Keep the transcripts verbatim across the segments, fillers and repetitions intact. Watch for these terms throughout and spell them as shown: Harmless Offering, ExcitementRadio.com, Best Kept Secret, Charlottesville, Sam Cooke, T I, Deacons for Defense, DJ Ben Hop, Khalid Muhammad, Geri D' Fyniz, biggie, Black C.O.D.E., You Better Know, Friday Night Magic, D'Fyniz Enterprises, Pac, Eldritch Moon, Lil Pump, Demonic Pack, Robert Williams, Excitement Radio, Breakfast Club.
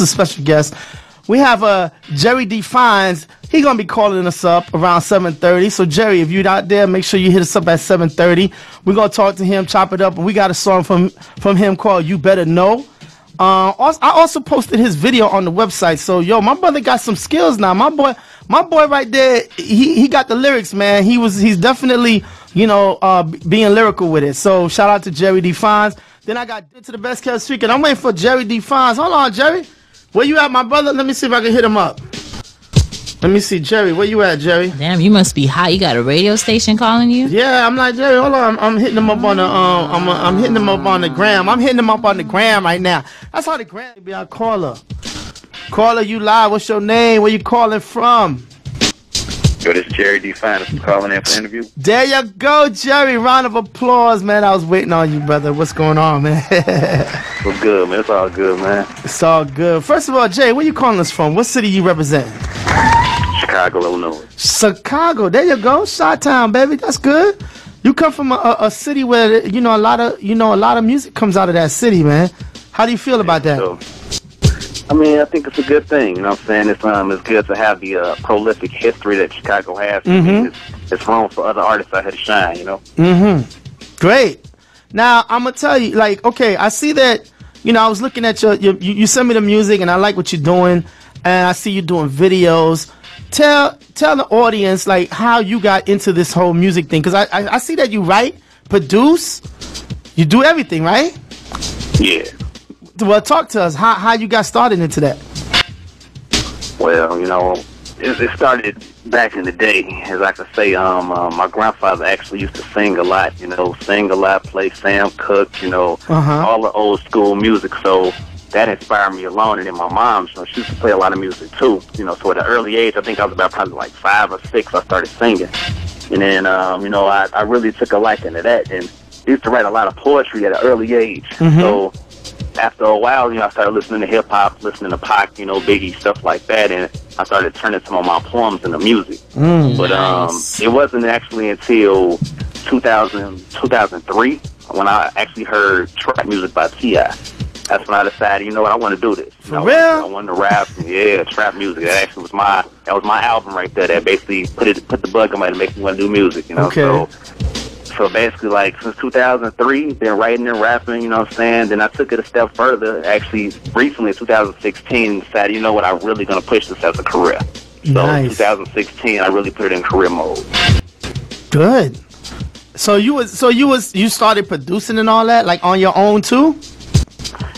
a special guest. We have uh, Geri D' Fyniz. He's going to be calling us up around seven thirty. So, Jerry, if you're out there, make sure you hit us up at seven thirty. We're going to talk to him, chop it up. And we got a song from, from him called You Better Know. Uh, also, I also posted his video on the website. So, yo, my brother got some skills now. My boy, my boy right there, he, he got the lyrics, man. He was He's definitely, you know, uh, being lyrical with it. So, shout out to Geri D' Fyniz. Then I got to the Best Kept Secret. I'm waiting for Geri D' Fyniz. Hold on, Jerry. Where you at, my brother? Let me see if I can hit him up. Let me see, Jerry. Where you at, Jerry? Damn, you must be hot. You got a radio station calling you? Yeah, I'm like, Jerry, hold on. I'm, I'm hitting him up on the um, I'm, I'm hitting him up on the gram. I'm hitting him up on the gram right now. That's how the gram be. I call her. Caller, you live. What's your name? Where you calling from? Yo, this is Geri D' Fyniz calling in for an interview. There you go, Jerry. Round of applause, man. I was waiting on you, brother. What's going on, man? Well, good, man. It's all good, man. It's all good. First of all, Jay, where you calling us from? What city you represent? Chicago, Illinois. Chicago. There you go. Chi-town, baby. That's good. You come from a, a, a city where, you know, a lot of, you know, a lot of music comes out of that city, man. How do you feel about that? So, I mean, I think it's a good thing, you know what I'm saying? It's, um, it's good to have the uh, prolific history that Chicago has. Mm-hmm. It's, it's wrong for other artists out here to shine, you know? Mm-hmm. Great. Now, I'm going to tell you, like, okay, I see that, you know, I was looking at your, your, you, you send me the music, and I like what you're doing, and I see you doing videos. Tell tell the audience, like, how you got into this whole music thing, because I, I, I see that you write, produce, you do everything, right? Yeah. Well, talk to us how how you got started into that. Well, you know, it, it started back in the day, as I could say. Um, uh, my grandfather actually used to sing a lot. You know, sing a lot, play Sam Cooke. You know, uh-huh. all the old school music. So that inspired me alone. And then my mom, you know, she used to play a lot of music too. You know, so at an early age, I think I was about probably like five or six. I started singing, and then um, you know, I I really took a liking to that, and used to write a lot of poetry at an early age. Mm-hmm. So after a while, you know, I started listening to hip-hop, listening to Pac, you know, Biggie, stuff like that, and I started turning some of my poems into music. Mm, but nice. um, it wasn't actually until two thousand, two thousand three when I actually heard trap music by T I. That's when I decided, you know what, I want to do this. For I real? I want to rap, yeah, trap music. That actually was my, that was my album right there that basically put it, put the bug in my head to make me want to do music, you know, okay. So... So basically, like, since two thousand three, been writing and rapping, you know what I'm saying? Then I took it a step further, actually, recently in two thousand sixteen, decided, you know what, I'm really going to push this as a career. So nice. In two thousand sixteen, I really put it in career mode. Good. So you was, so you was, you started producing and all that, like, on your own, too?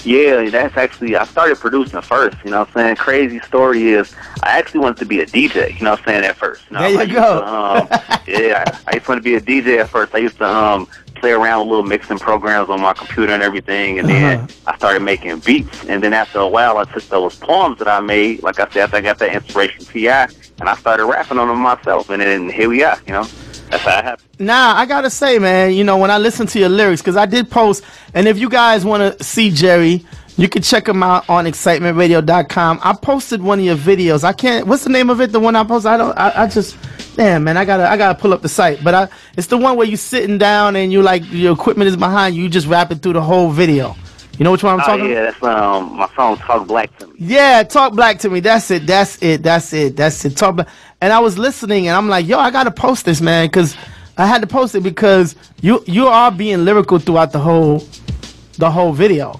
Yeah, that's actually, I started producing first, you know what I'm saying? Crazy story is, I actually wanted to be a D J, you know what I'm saying, at first. You know, there I you go. To, um, yeah, I used to want to be a D J at first. I used to um, play around with little mixing programs on my computer and everything, and uh-huh. then I started making beats. And then after a while, I took those poems that I made, like I said, I got that inspiration from T I, and I started rapping on them myself, and then here we are, you know? That's how it happened. Nah, I gotta say, man, you know, when I listen to your lyrics, because I did post, and if you guys want to see Jerry, you can check him out on Excitement Radio dot com. I posted one of your videos. I can't, what's the name of it? The one I posted? I don't, I, I just, damn, man, I gotta, I gotta pull up the site. But I, it's the one where you're sitting down and you like, your equipment is behind you, you just rapping through the whole video. You know which one I'm oh, talking yeah, about? Yeah, that's um, my song, Talk Black to Me. Yeah, Talk Black to Me. That's it, that's it, that's it, that's it. Talk Black. And I was listening, and I'm like, yo, I got to post this, man, because I had to post it because you you are being lyrical throughout the whole the whole video.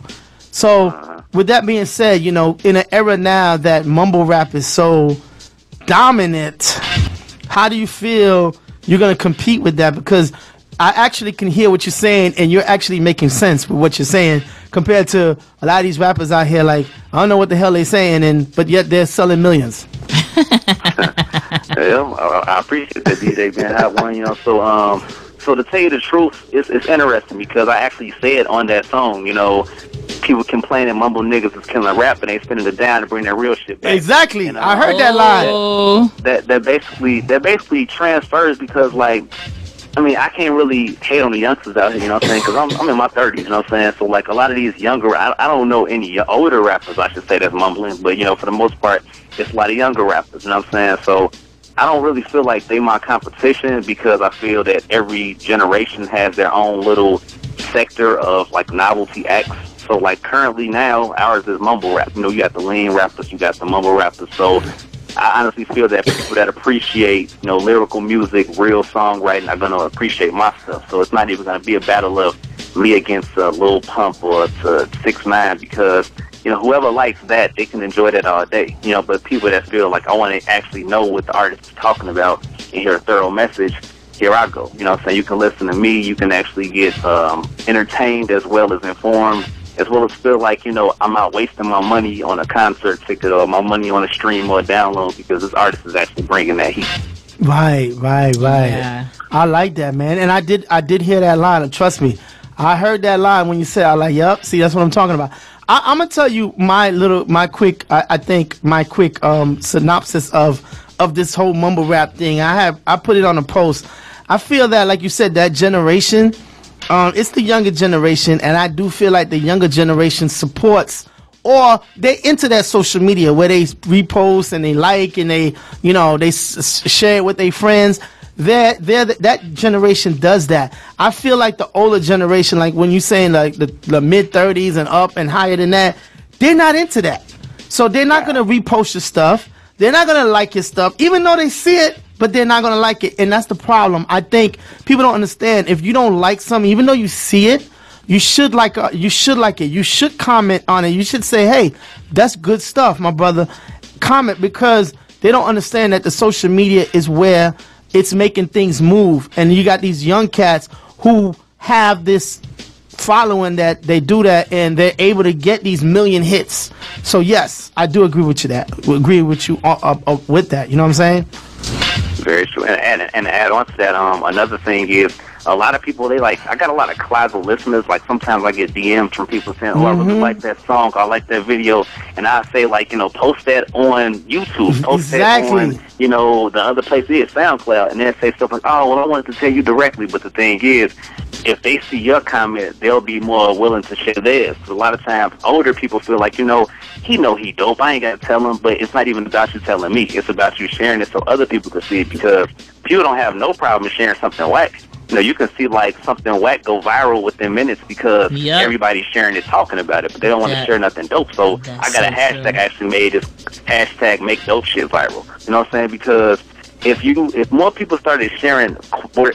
So uh-huh. with that being said, you know, in an era now that mumble rap is so dominant, how do you feel you're going to compete with that? Because I actually can hear what you're saying, and you're actually making sense with what you're saying compared to a lot of these rappers out here. Like, I don't know what the hell they're saying, and but yet they're selling millions. Well, I, I appreciate that, D J Ben Hop one, you know. So, um, so to tell you the truth, it's, it's interesting because I actually said on that song, you know, people complaining mumble niggas is killing rap and they spinning it down to bring that real shit back. Exactly, and, uh, I heard that line. That that basically that basically transfers because like. I mean, I can't really hate on the youngsters out here, you know what I'm saying? Because I'm, I'm in my thirties, you know what I'm saying? So, like, a lot of these younger, I, I don't know any older rappers, I should say, that's mumbling. But, you know, for the most part, it's a lot of younger rappers, you know what I'm saying? So, I don't really feel like they my competition because I feel that every generation has their own little sector of, like, novelty acts. So like currently now, ours is mumble rap. You know, you got the lean rappers, you got the mumble rappers. So I honestly feel that people that appreciate, you know, lyrical music, real songwriting are going to appreciate my stuff. So it's not even going to be a battle of me against uh, Lil Pump or to six nine, because, you know, whoever likes that, they can enjoy that all day. You know, but people that feel like I want to actually know what the artist is talking about and hear a thorough message, here I go. You know what I'm saying? You can listen to me. You can actually get um, entertained as well as informed, as well as feel like, you know, I'm not wasting my money on a concert ticket or my money on a stream or a download, because this artist is actually bringing that heat. Right, right, right. Yeah. I like that, man. And I did I did hear that line. And trust me, I heard that line when you said, I like, yep, see, that's what I'm talking about. I, I'm going to tell you my little, my quick, I, I think, my quick um, synopsis of of this whole mumble rap thing. I have, I put it on a post. I feel that, like you said, that generation... Um, it's the younger generation, and I do feel like the younger generation supports, or they into that social media where they repost and they like and they, you know, they s share it with their friends. They're, they're th that generation does that. I feel like the older generation, like when you're saying like the, the mid thirties and up and higher than that, they're not into that. So they're not going to repost your stuff. They're not going to like your stuff, even though they see it. But they're not going to like it, and that's the problem. I think people don't understand. If you don't like something, even though you see it, you should like uh, you should like it. You should comment on it. You should say, hey, that's good stuff, my brother. Comment, because they don't understand that the social media is where it's making things move. And you got these young cats who have this following that they do that, and they're able to get these million hits. So, yes, I do agree with you that. I agree with you uh, uh, with that. You know what I'm saying? Very true. And, and, and to add on to that, um, another thing is a lot of people, they like, I got a lot of closet listeners. Like sometimes I get D Ms from people saying, oh, mm-hmm. I really like that song, I like that video. And I say, like, you know, post that on YouTube. Post exactly. that on, you know, the other place is SoundCloud. And then say stuff like, oh, well, I wanted to tell you directly. But the thing is, if they see your comment, they'll be more willing to share theirs. A lot of times, older people feel like, you know, he know he dope, I ain't got to tell him, but it's not even about you telling me. It's about you sharing it so other people can see it, because people don't have no problem sharing something whack. You know, you can see, like, something whack go viral within minutes because yep. everybody's sharing it, talking about it, but they don't want to share nothing dope. So I got so a hashtag true. I actually made this hashtag make dope shit viral. You know what I'm saying? Because if you, if more people started sharing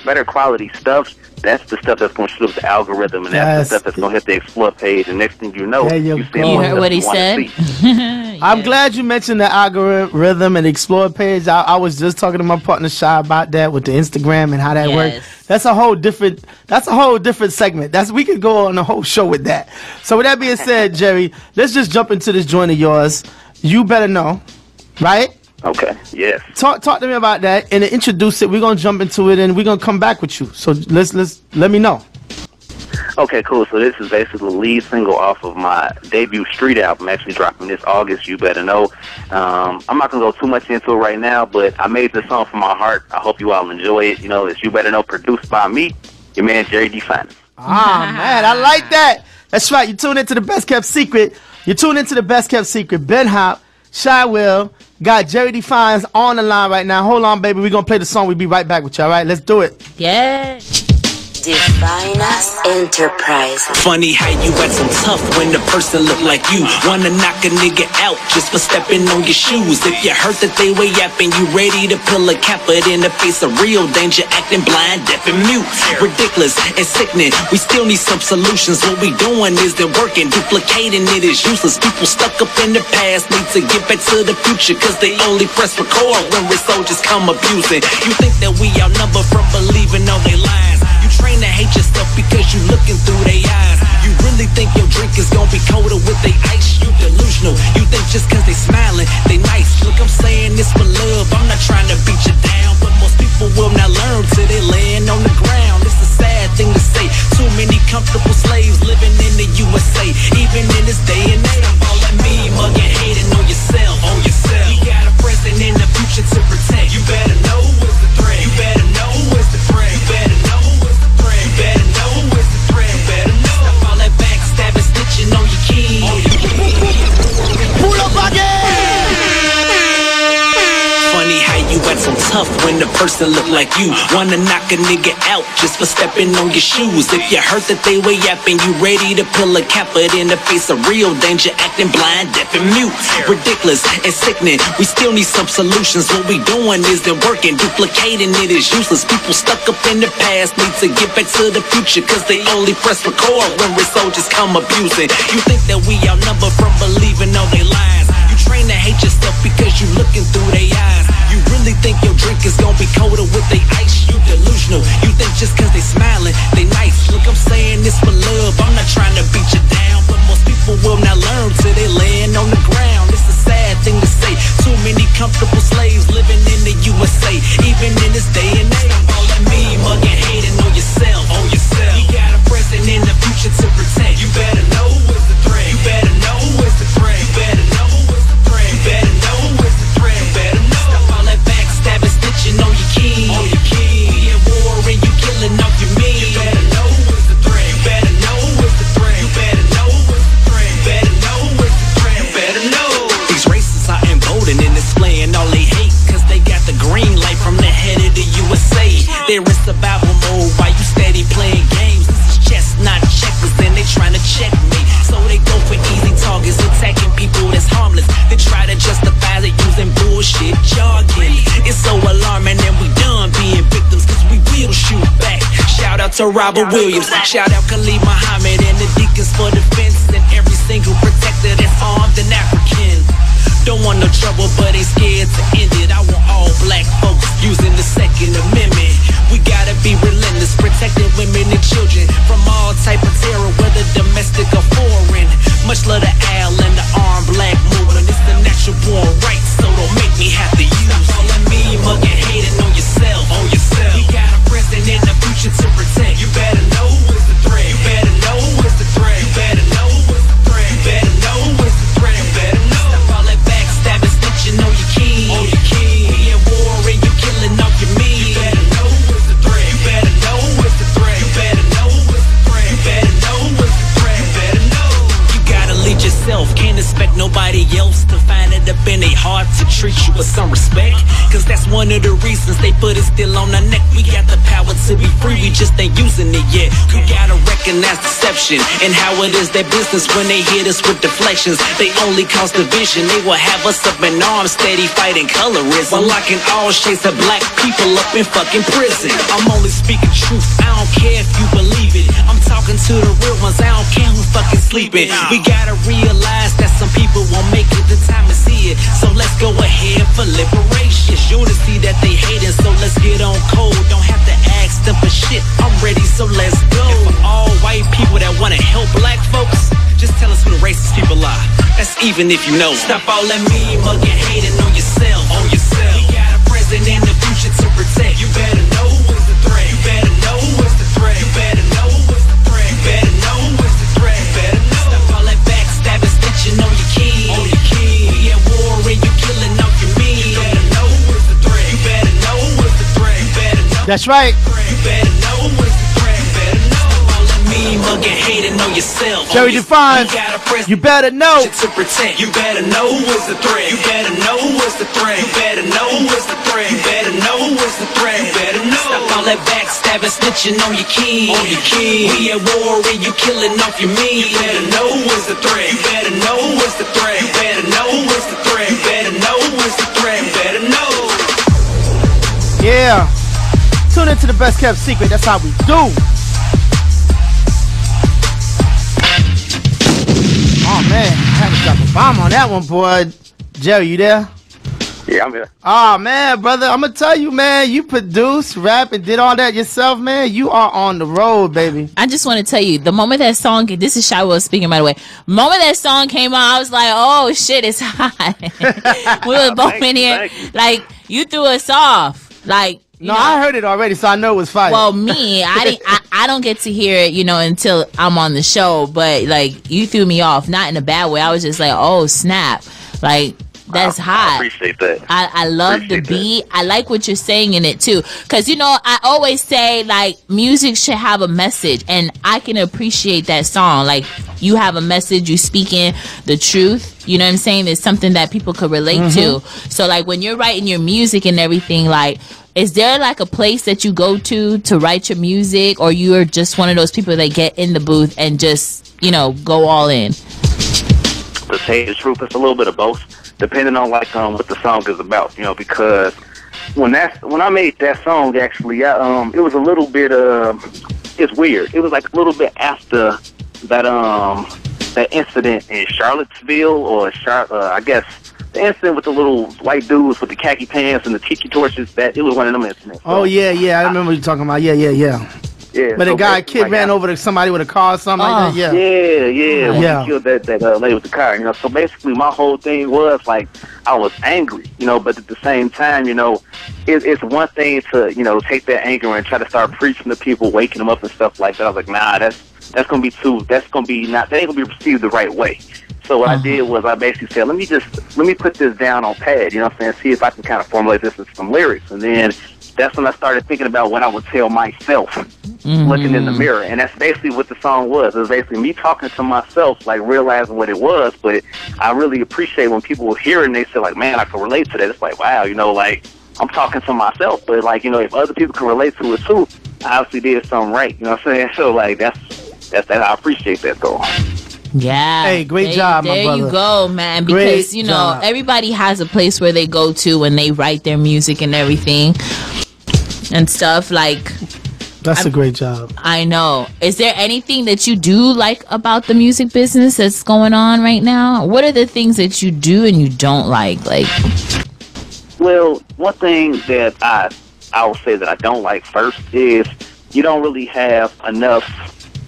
better quality stuff, that's the stuff that's going to shoot up the algorithm, and that's, that's the stuff that's going to hit the explore page. And next thing you know, you, you see heard what he said. Yeah. I'm glad you mentioned the algorithm and explore page. I, I was just talking to my partner Shai about that with the Instagram and how that yes. works. That's a whole different. That's a whole different segment. That's we could go on a whole show with that. So with that being said, Jerry, let's just jump into this joint of yours. You better know, right? Okay, yes. Talk talk to me about that and introduce it. We're going to jump into it and we're going to come back with you. So let's let's let me know. Okay, cool. So this is basically the lead single off of my debut street album, actually dropping this August, You Better Know. Um, I'm not going to go too much into it right now, but I made this song from my heart. I hope you all enjoy it. You know, it's You Better Know, produced by me, your man, Geri D' Fyniz. Ah, man, I like that. That's right. You tune into the Best Kept Secret. You tune into the Best Kept Secret. Ben Hop, Shai Will, got Geri D' Fyniz on the line right now. Hold on, baby. We're going to play the song. We'll be right back with you, all right? Let's do it. Yeah. D'Fyniz Enterprises. Funny how you act so tough when the person look like you. Wanna knock a nigga out just for stepping on your shoes. If you heard that they way up and you ready to pull a capper in the face of real danger, acting blind, deaf and mute. Ridiculous and sickening. We still need some solutions. What we doing is they're working. Duplicating it is useless. People stuck up in the past need to get back to the future, cause they only press record when we're soldiers come abusing. You think that we outnumbered from believing all their lies. You train to hate yourself because you looking through their eyes. You really think your drink is gonna be colder with they ice? You delusional. You think just cause they smiling, they nice. Look, I'm saying this for love. I'm not trying to beat you down, but most people will not learn till they laying on the ground. It's a sad thing to say. Too many comfortable slaves living in the U S A. Even in this day and age, I'm all that mean, mugging, hating on yourself, on yourself. You got a present and a future to protect. You better know what's the threat. You better know what's the threat. You better know. You better know it's the threat. You better know. Stop all that backstabbing, stitching on your key. Pull up again. tough when the person look like you. Wanna knock a nigga out just for stepping on your shoes. If you heard that they way up and you ready to pill a capper in the face of real danger, acting blind, deaf and mute. Ridiculous and sickening. We still need some solutions. What we doing isn't working. Duplicating it is useless. People stuck up in the past need to get back to the future, cause they only press record when we're soldiers come abusing. You think that we outnumbered from believing all they lies. You train to hate yourself because you looking through their eyes. You really think your drink is gonna be colder with they ice? You delusional. You think just cause they smiling, they nice. Look, I'm saying this for love. I'm not trying to beat you down, but most people will not learn till they laying on the ground. It's a sad thing to say. Too many comfortable slaves living in the U S A, even in this day and age. Stop all that mean mugging, hating on yourself, on yourself. You got a present in the future to protect. You better know who is the threat. You better know who is the threat. You better know who is the threat. You better know who is the threat. You better know. Stop all that backstabbing, snitching on your king. On your king. We at war and you killing off your mean. You better know who is the threat. You better know who is the threat. You better know who is the threat. You better know who is the threat. You better know. These racists are emboldened and displaying all they hate, cause they got the green light from the head of the U S A. They're in survival mode while you steady playing games. This is chess, not checkers, and they trying to checkmate. So they go for easy targets, attacking people that's harmless. They try to justify it using bullshit jargon. It's so alarming and we done being victims, cause we will shoot back. Shout out to Robert Williams, shout out Khalid Muhammad and the Deacons for Defense, and every single protector that's armed and African. Don't want no trouble, but ain't scared to end it. I want all black folks using the Second Amendment. We gotta be relentless, protecting women and children from all type of terror, whether domestic or foreign. Much love to Al and the armed black movement. It's the natural born right, so don't make me have to use. Stop all that mean mugging, hating on yourself, on yourself. We got a present and a future to protect. You better know who is the threat. You better know who is the threat. You better know who is the threat. You better know who is the threat. You better know. Stop all that backstabbing, snitching on your king. On your king. We at war and you killing off your mean. You better know who is the threat. You better know who is the threat. You better know who is the threat. You better know who is the threat. You better know. You gotta lead yourself. Can't expect nobody else to find it up in their heart to treat you with some respect. Cause that's one of the reasons they put it still on our neck. We got the power to be free, we just ain't using it yet. You gotta recognize deception and how it is their business when they hit us with deflections. They only cause division, they will have us up in arms, steady fighting colorism. Unlocking all shades of black people up in fucking prison. I'm only speaking truth, I don't care if you believe it. I'm talking to the real ones, I don't care who fucking sleeping. We gotta realize that some people won't make it, the time is here. So let's go ahead for liberation. It's unity that they hating, so let's get on cold. Don't have to ask them for shit, I'm ready, so let's go. And for all white people that wanna help black folks, just tell us who the racist people are. That's even if you know. Stop all that mean mugging, hating on yourself, on yourself. You got a present and a future to protect. You better know who is the threat. You better know who is the threat. You better know who is the threat. You better know who is the threat. You better know. Stop all that backstabbing, snitching on your king. On your king. We at war and you killing off your mean. You better know. That's right. Jerry D' Fyniz, you better know. You better know who is the threat. You better know who is the threat. You better know who is the threat. You better know who is the threat. You better know. Stop all that backstabbing, snitching on your king. On your king. We at war and you killing off your mean. You better know who is the threat. You better know who is the threat. You better know who is the threat. You better know who is the threat. You better know. Yeah. Tune into the Best Kept Secret, that's how we do. Oh man, I had to drop a bomb on that one, boy. Jerry, you there? Yeah, I'm here. Oh man, brother, I'm gonna tell you, man, you produced, rap, and did all that yourself, man. You are on the road, baby. I just want to tell you, the moment that song, this is Shai Will speaking, by the way. Moment that song came on, I was like, oh shit, it's hot. We were both thank in here, you, like you threw us off, like. You no, know? I heard it already, so I know it was fire. Well, me, I didn't. I, I don't get to hear it, you know, until I'm on the show. But like, you threw me off, not in a bad way. I was just like, oh snap! Like, That's I, hot. I appreciate that. I, I love appreciate the beat. That. I like what you're saying in it too. Because, you know, I always say, like, music should have a message. And I can appreciate that song. Like, you have a message. You speaking the truth. You know what I'm saying? It's something that people could relate mm-hmm. to. So, like, when you're writing your music and everything, like, is there like a place that you go to to write your music? Or you're just one of those people that get in the booth and just, you know, go all in? To say the truth, it's a little bit of both, depending on like um what the song is about, you know. Because when that's when I made that song, actually, I, um it was a little bit uh it's weird. It was like a little bit after that um that incident in Charlottesville, or Char uh, I guess the incident with the little white dudes with the khaki pants and the tiki torches. That it was one of them incidents. So, oh yeah, yeah, I remember I, you talking about. Yeah, yeah, yeah. Yeah, but so a guy, a kid like ran I, over to somebody with a car or something uh, like that? Yeah, yeah, yeah. When yeah. he killed that, that uh, lady with the car, you know. So basically my whole thing was, like, I was angry, you know, but at the same time, you know, it, it's one thing to, you know, take that anger and try to start preaching to people, waking them up and stuff like that. I was like, nah, that's that's going to be too, that's going to be not, that ain't going to be received the right way. So what uh-huh. I did was I basically said, let me just, let me put this down on pad, you know what I'm saying, see if I can kind of formulate this with some lyrics. And then that's when I started thinking about what I would tell myself mm-hmm. looking in the mirror. And that's basically what the song was. It was basically me talking to myself, like realizing what it was. But I really appreciate when people hear it and they say, like, man, I can relate to that. It's like, wow, you know, like, I'm talking to myself. But, like, you know, if other people can relate to it too, I obviously did something right. You know what I'm saying? So, like, that's, that's that. I appreciate that, though. Yeah. Hey, great there, job, my brother. There you go, man. Because, great you know, job. Everybody has a place where they go to when they write their music and everything. And stuff like that's I'm, a great job. I know. Is there anything that you do like about the music business that's going on right now? What are the things that you do and you don't like? Like, well, one thing that I I will say that I don't like first is you don't really have enough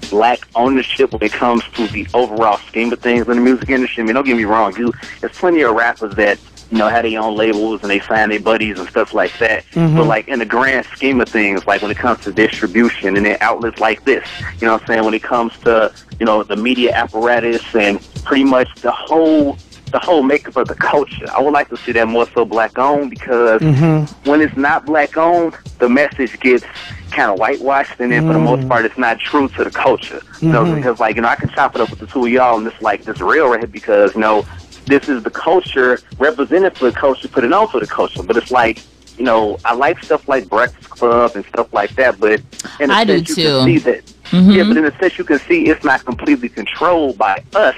black ownership when it comes to the overall scheme of things in the music industry. I mean, don't get me wrong, you there's plenty of rappers that, you know, had their own labels and they signed their buddies and stuff like that. Mm-hmm. But, like, in the grand scheme of things, like, when it comes to distribution and then outlets like this, you know what I'm saying, when it comes to, you know, the media apparatus and pretty much the whole the whole makeup of the culture, I would like to see that more so black-owned, because mm-hmm. when it's not black-owned, the message gets kind of whitewashed, and then mm. for the most part, it's not true to the culture. Mm-hmm. So, because, like, you know, I can chop it up with the two of y'all and it's, like, this real right here because, you know, this is the culture, represented for the culture, put it on for the culture. But it's like, you know, I like stuff like Breakfast Club and stuff like that. But in a I sense, do too. You can see that. Mm-hmm. Yeah, but in a sense, you can see it's not completely controlled by us.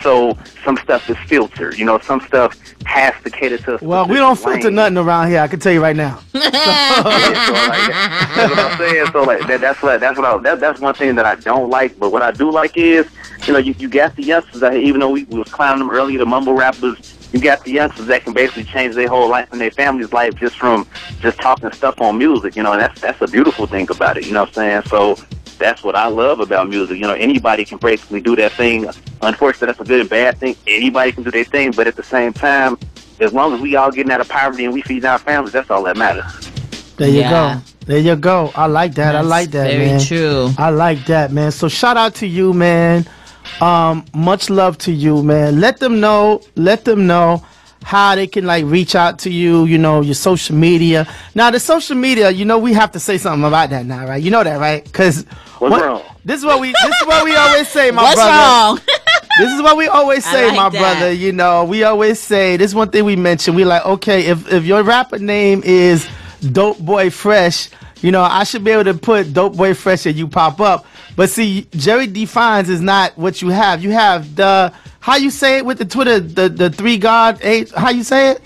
So some stuff is filtered. You know, some stuff has to cater to us. Well, we don't filter lane. nothing around here. I can tell you right now. So. Yeah, so, like, that's what I'm saying. So like that, that's what that's what I, that, that's one thing that I don't like. But what I do like is, you know, you, you got the youngsters out here. Even though we, we was clowning them earlier, the mumble rappers. You got the youngsters that can basically change their whole life and their family's life just from just talking stuff on music. You know, and that's that's a beautiful thing about it. You know what I'm saying? So. That's what I love about music. You know, anybody can basically do their thing. Unfortunately, that's a good and bad thing. Anybody can do their thing, but at the same time, as long as we all getting out of poverty and we feeding our families, that's all that matters. There you yeah. go. There you go. I like that. That's I like that, very man. True. I like that, man. So shout out to you, man. Um, much love to you, man. Let them know. Let them know how they can, like, reach out to you, you know, your social media. Now, the social media, you know, we have to say something about that now, right? You know that, right? Because this is what we this is what we always say, my What's brother. Wrong? This is what we always say, like my that. brother. You know, we always say this one thing we mentioned. We like, okay, if if your rapper name is Dope Boy Fresh, you know, I should be able to put Dope Boy Fresh and you pop up. But see, Geri D' Fyniz is not what you have. You have the how you say it with the Twitter, the the three God eight. How you say it?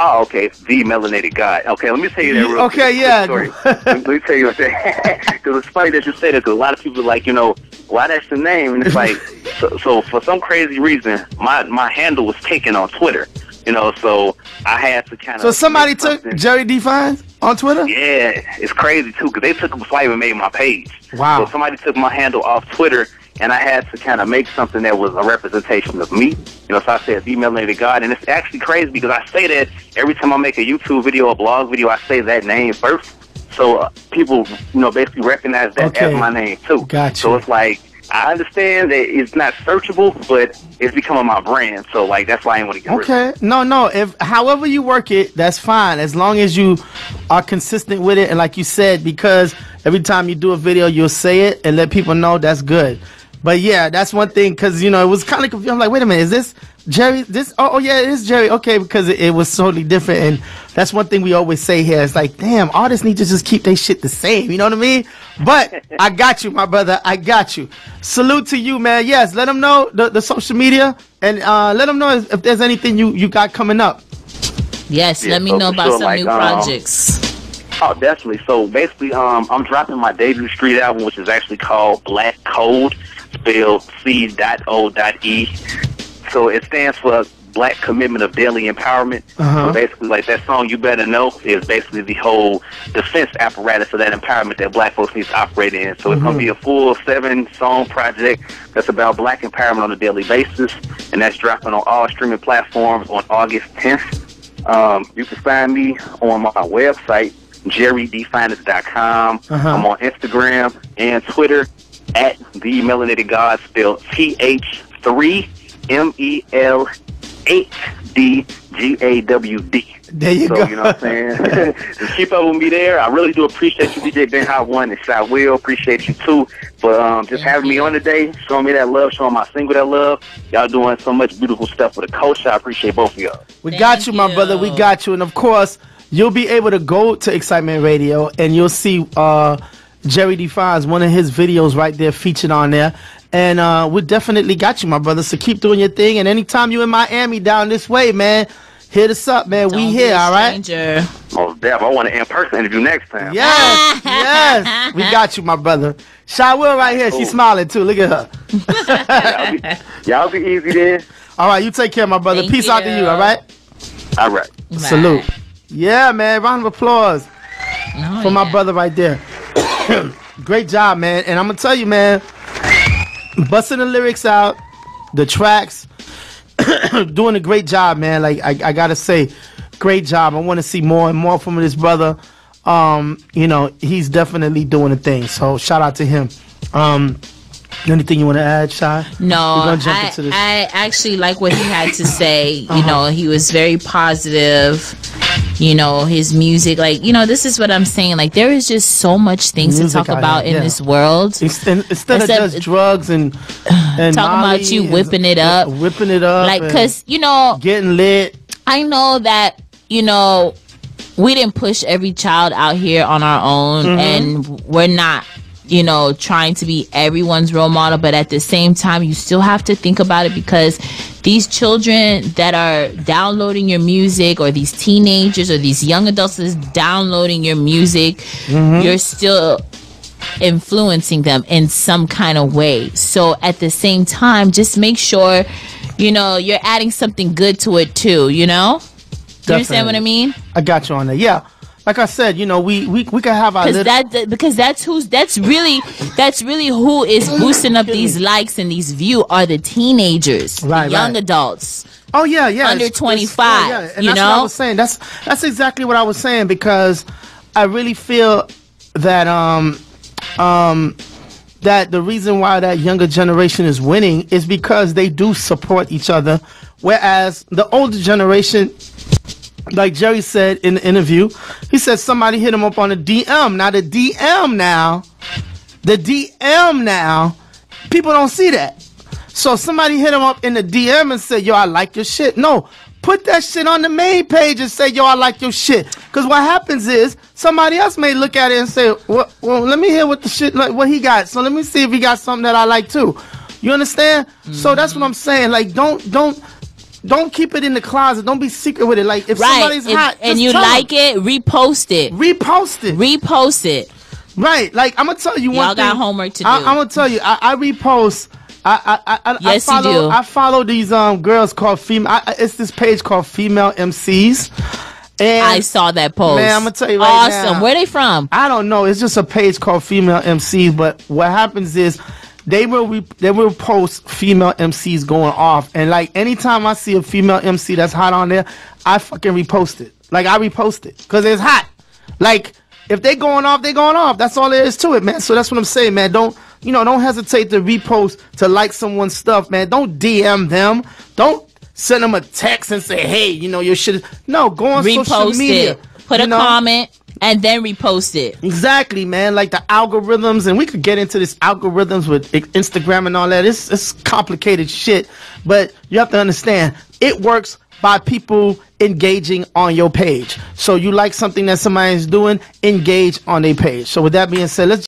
Oh, okay, the melanated guy. Okay, let me tell you that real okay, quick. Okay, yeah. Story. let me tell you that because it's funny that you say that. Because a lot of people are like, you know, why that's the name? And it's like, so, so for some crazy reason, my my handle was taken on Twitter. You know, so I had to kind of. So somebody took Geri D' Fyniz on Twitter? Yeah, it's crazy too because they took it before I even made my page. Wow. So somebody took my handle off Twitter. And I had to kind of make something that was a representation of me. You know, so I said, the melanated God. And it's actually crazy because I say that every time I make a YouTube video or blog video, I say that name first. So uh, people, you know, basically recognize that okay. as my name, too. Gotcha. So it's like, I understand that it's not searchable, but it's becoming my brand. So, like, that's why I ain't want to get okay. rid of it. No, no. If however you work it, that's fine. As long as you are consistent with it. And like you said, because every time you do a video, you'll say it and let people know, that's good. But, yeah, that's one thing, because, you know, it was kind of confusing. I'm like, wait a minute, is this Jerry? This? Oh, oh yeah, it is Jerry. Okay, because it, it was totally different. And that's one thing we always say here. It's like, damn, artists need to just keep their shit the same. You know what I mean? But I got you, my brother. I got you. Salute to you, man. Yes, let them know the, the social media, and uh, let them know if, if there's anything you, you got coming up. Yes, yeah, let me so know about sure, some like, new um, projects. Oh, definitely. So, basically, um, I'm dropping my debut street album, which is actually called Black C O D E spelled C O D E. So it stands for Black Commitment of Daily Empowerment. Uh-huh. So basically, like, that song, You Better Know, is basically the whole defense apparatus of that empowerment that black folks need to operate in. So it's mm-hmm. going to be a full seven-song project that's about black empowerment on a daily basis, and that's dropping on all streaming platforms on August tenth. Um, you can find me on my website, jerry d finance dot com. Uh-huh. I'm on Instagram and Twitter at The Melanated God, spelled T H three M E L eight D G A W D. There you so, go. You know what I'm saying? Just keep up with me there. I really do appreciate you, D J Ben Hop One, and Shai Will. Appreciate you too. But um, just having me on today, showing me that love, showing my single that love. Y'all doing so much beautiful stuff with the culture. I appreciate both of y'all. We Thank got you, my you. brother. We got you. And of course, you'll be able to go to Excitement Radio and you'll see uh, Geri D' Fyniz, one of his videos right there featured on there. And uh, we definitely got you, my brother. So keep doing your thing. And anytime you're in Miami down this way, man, hit us up, man. Don't we here, all right? Oh, damn. I want an in-person interview next time. Yes, yes. We got you, my brother. Shai Will right here. She's smiling, too. Look at her. Y'all be, be easy then. All right. You take care, my brother. Thank Peace you. out to you, all right? All right. Bye. Salute. Yeah, man. Round of applause oh, for yeah. my brother right there. Great job, man. And I'm going to tell you, man, busting the lyrics out, the tracks, doing a great job, man. Like, I, I gotta say, great job. I want to see more and more from this brother. Um, you know, he's definitely doing a thing. So shout out to him. Um, anything you want to add, Shai? No, I, I actually like what he had to say. You uh-huh. know, he was very positive. You know, his music, like, you know, this is what I'm saying. Like, there is just so much things music to talk about in yeah. this world. Instead, instead of just drugs and, and talking Molly about you whipping it up. Whipping it up. Like, because, you know. Getting lit. I know that, you know, we didn't push every child out here on our own. Mm-hmm. And we're not, you know, trying to be everyone's role model. But at the same time, you still have to think about it, because these children that are downloading your music, or these teenagers or these young adults that's downloading your music, mm-hmm. you're still influencing them in some kind of way. So at the same time, just make sure, you know, you're adding something good to it too, you know? Definitely. You understand what I mean? I got you on that, yeah. Like I said, you know, we we we can have our little that, because that's who's that's really that's really who is boosting up these likes and these views are the teenagers, right, the young right. adults. Oh yeah, yeah, under twenty five. Yeah, and you that's know? what I was saying. That's that's exactly what I was saying, because I really feel that um um that the reason why that younger generation is winning is because they do support each other, whereas the older generation. Like Jerry said in the interview, he said somebody hit him up on a D M. Now the D M now, the D M now, people don't see that. So somebody hit him up in the D M and said, yo, I like your shit. No, put that shit on the main page and say, yo, I like your shit. Because what happens is somebody else may look at it and say, well, well let me hear what the shit, like, what he got. So let me see if he got something that I like too. You understand? Mm-hmm. So that's what I'm saying. Like, don't, don't. Don't keep it in the closet. Don't be secret with it. Like, if right. somebody's if, hot, and you like them. it, repost it. Repost it. Repost it. Right. Like, I'm gonna tell you Y'all one thing. Y'all got homework to do. I, I'm gonna tell you. I, I repost. I I I, yes, I follow. You do. I follow these um girls called female. I, it's this page called Female M Cs. And I saw that post. Man, I'm gonna tell you right awesome. now. Awesome. Where they from? I don't know. It's just a page called Female M Cs. But what happens is, They will re they will post female M Cs going off, and like anytime I see a female M C that's hot on there, I fucking repost it. Like I repost it because it's hot. Like if they going off, they going off. That's all there is to it, man. So that's what I'm saying, man. Don't you know, don't hesitate to repost, to like someone's stuff, man. Don't D M them. Don't send them a text and say, hey, you know, your shit is... No, go on repost social media. It. Put a know? comment and then repost it. Exactly, man. Like the algorithms, and we could get into this algorithms with Instagram and all that. It's, it's complicated shit, but you have to understand, it works by people engaging on your page. So you like something that somebody's doing, engage on their page. So with that being said, let's